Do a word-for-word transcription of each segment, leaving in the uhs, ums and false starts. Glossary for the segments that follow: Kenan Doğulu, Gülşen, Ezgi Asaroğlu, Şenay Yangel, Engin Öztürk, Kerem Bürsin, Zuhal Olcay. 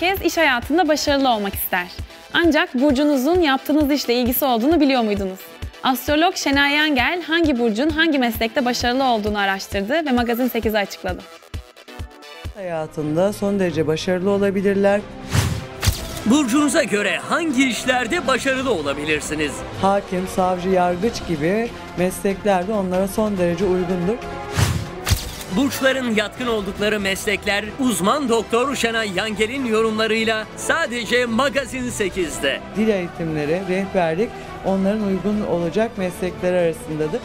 Herkes iş hayatında başarılı olmak ister. Ancak burcunuzun yaptığınız işle ilgisi olduğunu biliyor muydunuz? Astrolog Şenay Yangel hangi burcun hangi meslekte başarılı olduğunu araştırdı ve Magazin sekiz'e açıkladı. Hayatında son derece başarılı olabilirler. Burcunuza göre hangi işlerde başarılı olabilirsiniz? Hakim, savcı, yargıç gibi mesleklerde onlara son derece uygundur. Burçların yatkın oldukları meslekler uzman doktor Şenay Yangel'in yorumlarıyla sadece Magazin sekiz'de. Dil eğitimleri, rehberlik onların uygun olacak meslekler arasındadır.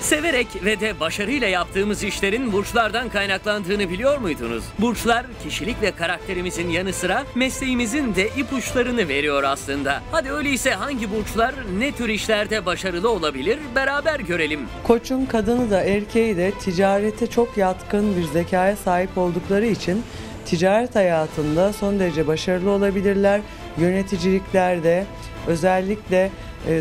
Severek ve de başarıyla yaptığımız işlerin burçlardan kaynaklandığını biliyor muydunuz? Burçlar kişilik ve karakterimizin yanı sıra mesleğimizin de ipuçlarını veriyor aslında. Hadi öyleyse hangi burçlar ne tür işlerde başarılı olabilir beraber görelim. Koç'un kadını da erkeği de ticarete çok yatkın bir zekaya sahip oldukları için ticaret hayatında son derece başarılı olabilirler. Yöneticiliklerde özellikle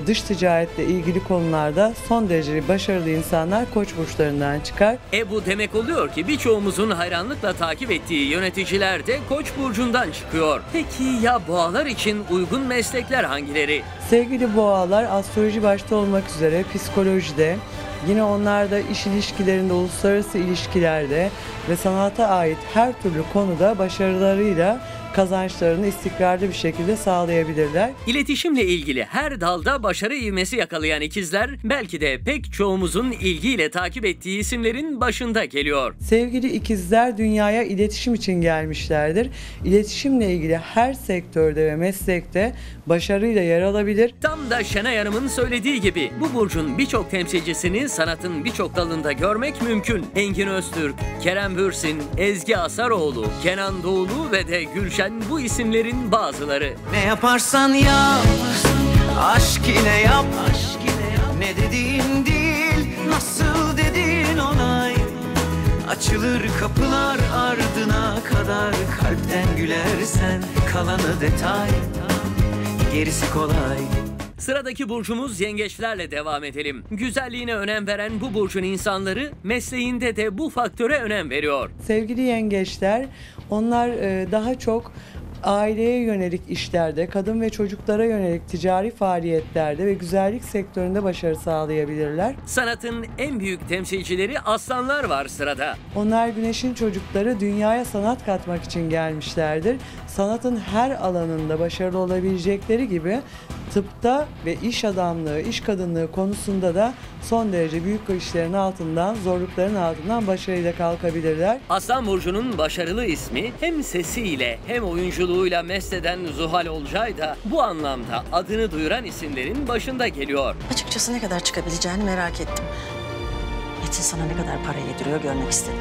dış ticaretle ilgili konularda son derece başarılı insanlar Koç burçlarından çıkar. E bu demek oluyor ki birçoğumuzun hayranlıkla takip ettiği yöneticiler de Koç burcundan çıkıyor. Peki ya boğalar için uygun meslekler hangileri? Sevgili boğalar, astroloji başta olmak üzere psikolojide, yine onlar da iş ilişkilerinde, uluslararası ilişkilerde ve sanata ait her türlü konuda başarılarıyla kazançlarını istikrarlı bir şekilde sağlayabilirler. İletişimle ilgili her dalda başarı ivmesi yakalayan ikizler belki de pek çoğumuzun ilgiyle takip ettiği isimlerin başında geliyor. Sevgili ikizler dünyaya iletişim için gelmişlerdir. İletişimle ilgili her sektörde ve meslekte başarıyla yer alabilir. Tam da Şenay Hanım'ın söylediği gibi bu burcun birçok temsilcisini sanatın birçok dalında görmek mümkün. Engin Öztürk, Kerem Bürsin, Ezgi Asaroğlu, Kenan Doğulu ve de Gülşen bu isimlerin bazıları. Ne yaparsan yap, aşk yine yap, ne dediğin değil, nasıl dediğin onay. Açılır kapılar ardına kadar, kalpten gülersen kalanı detay, gerisi kolay. Sıradaki burcumuz yengeçlerle devam edelim. Güzelliğine önem veren bu burcun insanları mesleğinde de bu faktöre önem veriyor. Sevgili yengeçler, onlar daha çok aileye yönelik işlerde, kadın ve çocuklara yönelik ticari faaliyetlerde ve güzellik sektöründe başarı sağlayabilirler. Sanatın en büyük temsilcileri aslanlar var sırada. Onlar güneşin çocukları, dünyaya sanat katmak için gelmişlerdir. Sanatın her alanında başarılı olabilecekleri gibi tıpta ve iş adamlığı, iş kadınlığı konusunda da son derece büyük işlerin altından, zorlukların altından başarıyla kalkabilirler. Aslan burcunun başarılı ismi hem sesiyle hem oyunculuğuyla mesleden Zuhal Olcay da bu anlamda adını duyuran isimlerin başında geliyor. Açıkçası ne kadar çıkabileceğini merak ettim. Metin sana ne kadar para yediriyor görmek istedim.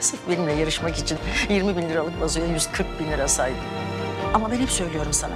Sırf benimle yarışmak için yirmi bin liralık vazoya yüz kırk bin lira saydım. Ama ben hep söylüyorum sana,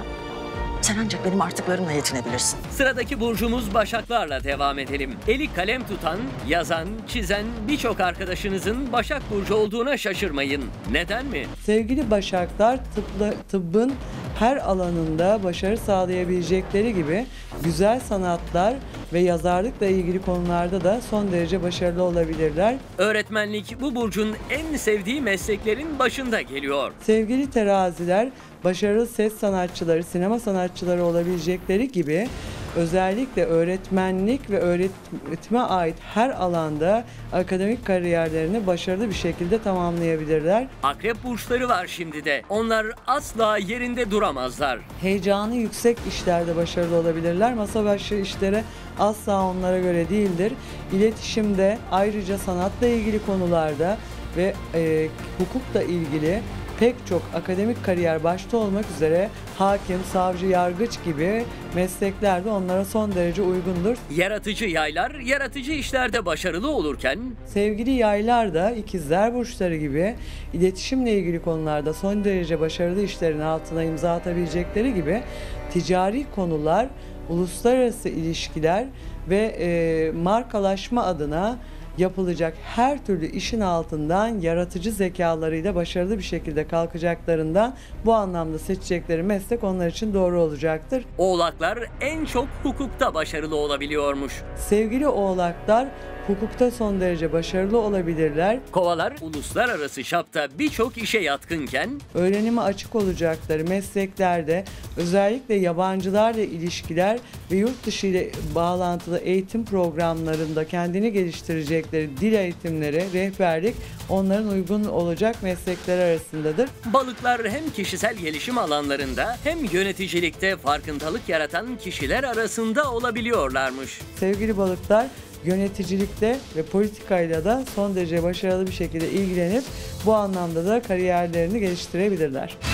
sen ancak benim artıklarımla yetinebilirsin. Sıradaki burcumuz Başaklarla devam edelim. Eli kalem tutan, yazan, çizen birçok arkadaşınızın Başak burcu olduğuna şaşırmayın. Neden mi? Sevgili Başaklar, tıpla, tıbbın her alanında başarı sağlayabilecekleri gibi güzel sanatlar ve yazarlıkla ilgili konularda da son derece başarılı olabilirler. Öğretmenlik bu burcun en sevdiği mesleklerin başında geliyor. Sevgili teraziler, başarılı ses sanatçıları, sinema sanatçıları olabilecekleri gibi özellikle öğretmenlik ve öğretime ait her alanda akademik kariyerlerini başarılı bir şekilde tamamlayabilirler. Akrep burçları var şimdi de. Onlar asla yerinde duramazlar. Heyecanı yüksek işlerde başarılı olabilirler. Masa başı işlere asla onlara göre değildir. İletişimde, ayrıca sanatla ilgili konularda ve e, hukukla ilgili pek çok akademik kariyer başta olmak üzere hakim, savcı, yargıç gibi mesleklerde onlara son derece uygundur. Yaratıcı yaylar, yaratıcı işlerde başarılı olurken sevgili yaylar da ikizler burçları gibi iletişimle ilgili konularda son derece başarılı işlerin altına imza atabilecekleri gibi ticari konular, uluslararası ilişkiler ve e, markalaşma adına yapılacak her türlü işin altından yaratıcı zekalarıyla başarılı bir şekilde kalkacaklarından bu anlamda seçecekleri meslek onlar için doğru olacaktır. Oğlaklar en çok hukukta başarılı olabiliyormuş. Sevgili oğlaklar, hukukta son derece başarılı olabilirler. Kovalar uluslararası çapta birçok işe yatkınken öğrenime açık olacakları mesleklerde özellikle yabancılarla ilişkiler ve yurt dışı ile bağlantılı eğitim programlarında kendini geliştirecekleri dil eğitimleri, rehberlik onların uygun olacak meslekler arasındadır. Balıklar hem kişisel gelişim alanlarında hem yöneticilikte farkındalık yaratan kişiler arasında olabiliyorlarmış. Sevgili balıklar yöneticilikte ve politikayla da son derece başarılı bir şekilde ilgilenip bu anlamda da kariyerlerini geliştirebilirler.